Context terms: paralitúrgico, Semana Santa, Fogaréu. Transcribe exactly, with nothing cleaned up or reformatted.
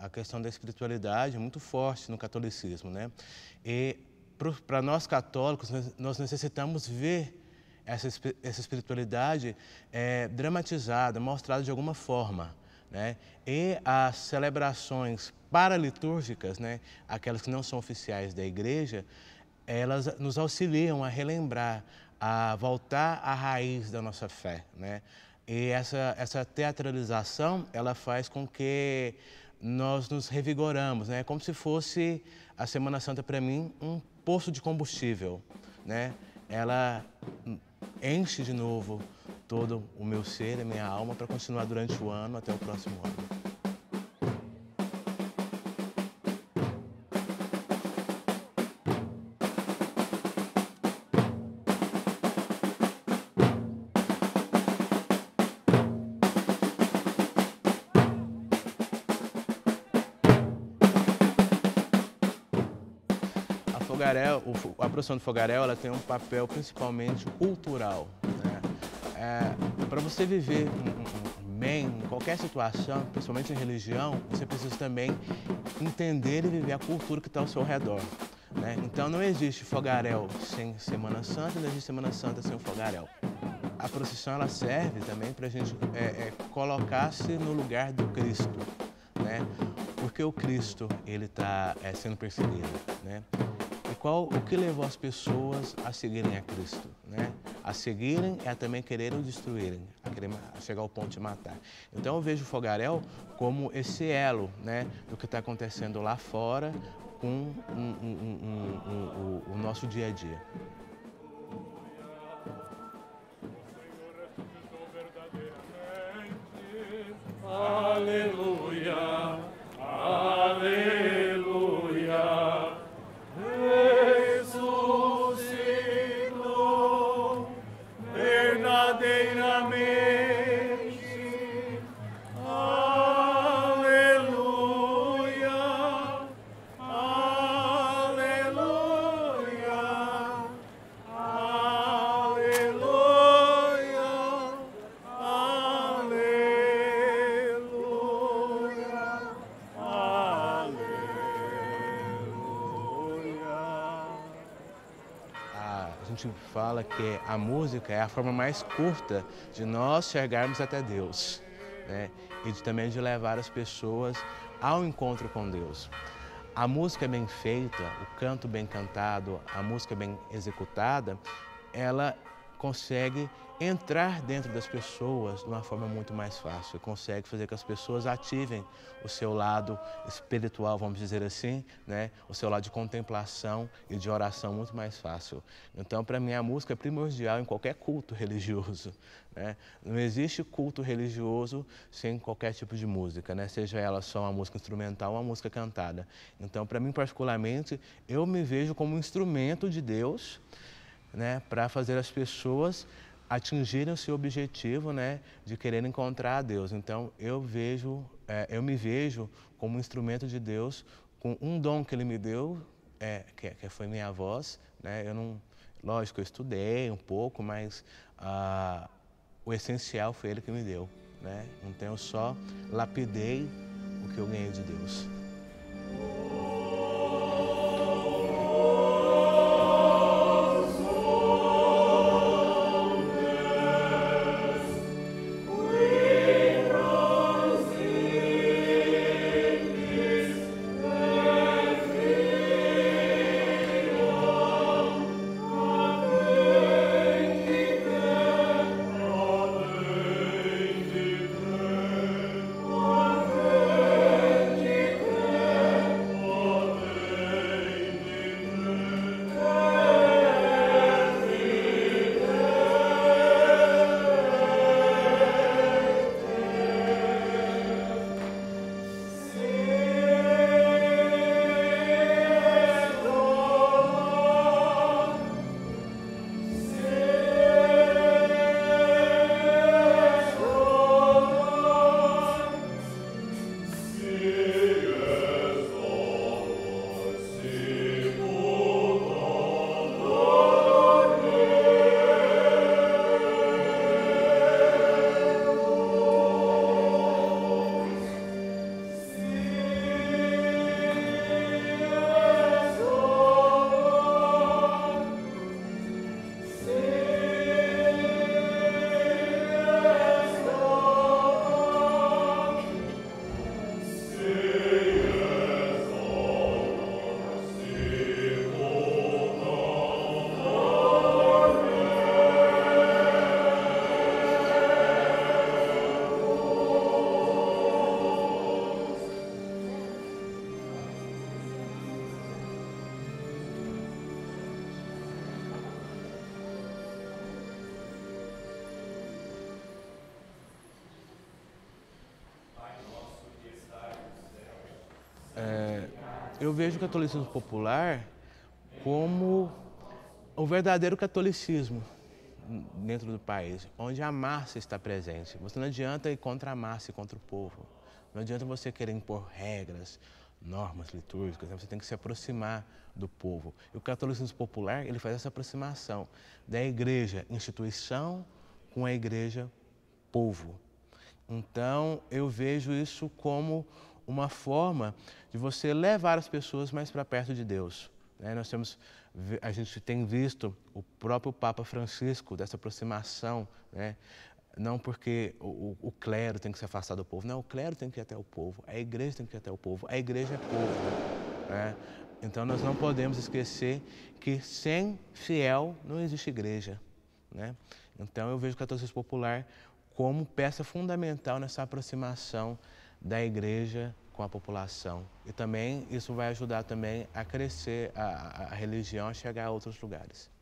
a questão da espiritualidade é muito forte no catolicismo, né? E para nós católicos, nós necessitamos ver essa, essa espiritualidade é, dramatizada, mostrada de alguma forma, né? E as celebrações paralitúrgicas, né, aquelas que não são oficiais da igreja, elas nos auxiliam a relembrar, a voltar à raiz da nossa fé, né? E essa, essa teatralização, ela faz com que nós nos revigoramos, né? Como se fosse a Semana Santa, para mim, um poço de combustível, né? Ela enche de novo todo o meu ser, a minha alma, para continuar durante o ano, até o próximo ano. Fogaréu, a produção do Fogaréu, ela tem um papel principalmente cultural, né? É, para você viver bem em qualquer situação, principalmente em religião, você precisa também entender e viver a cultura que está ao seu redor, né? Então não existe Fogaréu sem Semana Santa, não existe Semana Santa sem o Fogaréu. A procissão, ela serve também para a gente é, é, colocar-se no lugar do Cristo, né? Porque o Cristo, ele está é, sendo perseguido, né? Qual o que levou as pessoas a seguirem a Cristo, né? A seguirem é a também quererem ou destruírem, a, querer, a chegar ao ponto de matar. Então eu vejo o Fogaréu como esse elo, né, do que está acontecendo lá fora com um, um, um, um, um, o nosso dia a dia. Aleluia, aleluia. A gente fala que a música é a forma mais curta de nós chegarmos até Deus, né? E de, também de levar as pessoas ao encontro com Deus. A música bem feita, o canto bem cantado, a música bem executada, ela consegue entrar dentro das pessoas de uma forma muito mais fácil, consegue fazer que as pessoas ativem o seu lado espiritual, vamos dizer assim, né? O seu lado de contemplação e de oração muito mais fácil. Então, para mim, a música é primordial em qualquer culto religioso, né? Não existe culto religioso sem qualquer tipo de música, né? Seja ela só uma música instrumental ou uma música cantada. Então, para mim, particularmente, eu me vejo como um instrumento de Deus, né, para fazer as pessoas atingirem o seu objetivo, né, de querer encontrar a Deus. Então eu vejo, é, eu me vejo como um instrumento de Deus, com um dom que Ele me deu, é, que, que foi minha voz, né? Eu não, lógico, eu estudei um pouco, mas ah, o essencial foi Ele que me deu, né? Então eu só lapidei o que eu ganhei de Deus. Eu vejo o catolicismo popular como o verdadeiro catolicismo dentro do país, onde a massa está presente. Você não adianta ir contra a massa e contra o povo. Não adianta você querer impor regras, normas litúrgicas, você tem que se aproximar do povo. E o catolicismo popular, ele faz essa aproximação da igreja, instituição, com a igreja, povo. Então, eu vejo isso como uma forma de você levar as pessoas mais para perto de Deus. É, nós temos, a gente tem visto o próprio Papa Francisco, dessa aproximação, né? Não porque o, o, o clero tem que se afastar do povo, não, o clero tem que ir até o povo, a igreja tem que ir até o povo, a igreja é povo. Né? Então, nós não podemos esquecer que sem fiel não existe igreja. Né? Então, eu vejo o catolicismo popular como peça fundamental nessa aproximação da igreja com a população. E também isso vai ajudar também a crescer a, a religião, a chegar a outros lugares.